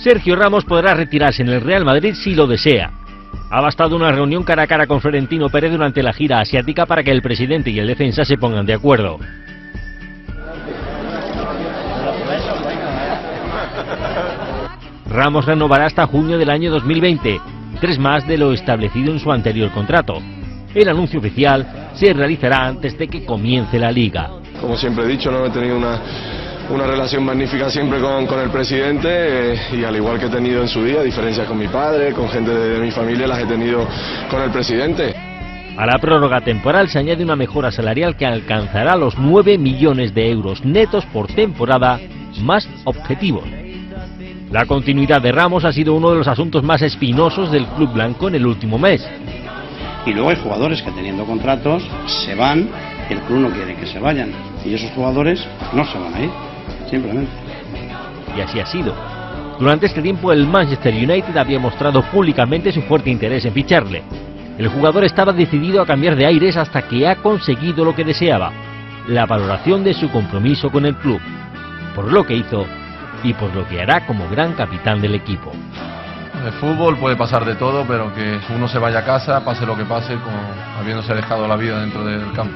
Sergio Ramos podrá retirarse en el Real Madrid si lo desea. Ha bastado una reunión cara a cara con Florentino Pérez durante la gira asiática para que el presidente y el defensa se pongan de acuerdo. Ramos renovará hasta junio del año 2020, 3 más de lo establecido en su anterior contrato. El anuncio oficial se realizará antes de que comience la Liga. Como siempre he dicho, no he tenido una relación magnífica siempre con el presidente y al igual que he tenido en su día diferencias con mi padre, con gente de mi familia, las he tenido con el presidente. A la prórroga temporal se añade una mejora salarial que alcanzará los 9 millones de euros netos por temporada, más objetivos. La continuidad de Ramos ha sido uno de los asuntos más espinosos del club blanco en el último mes. Y luego hay jugadores que teniendo contratos se van, el club no quiere que se vayan y esos jugadores no se van a ir. Simplemente. Y así ha sido. Durante este tiempo el Manchester United había mostrado públicamente su fuerte interés en ficharle. El jugador estaba decidido a cambiar de aires hasta que ha conseguido lo que deseaba, la valoración de su compromiso con el club, por lo que hizo y por lo que hará como gran capitán del equipo. En el fútbol puede pasar de todo, pero que uno se vaya a casa, pase lo que pase, habiéndose dejado la vida dentro del campo.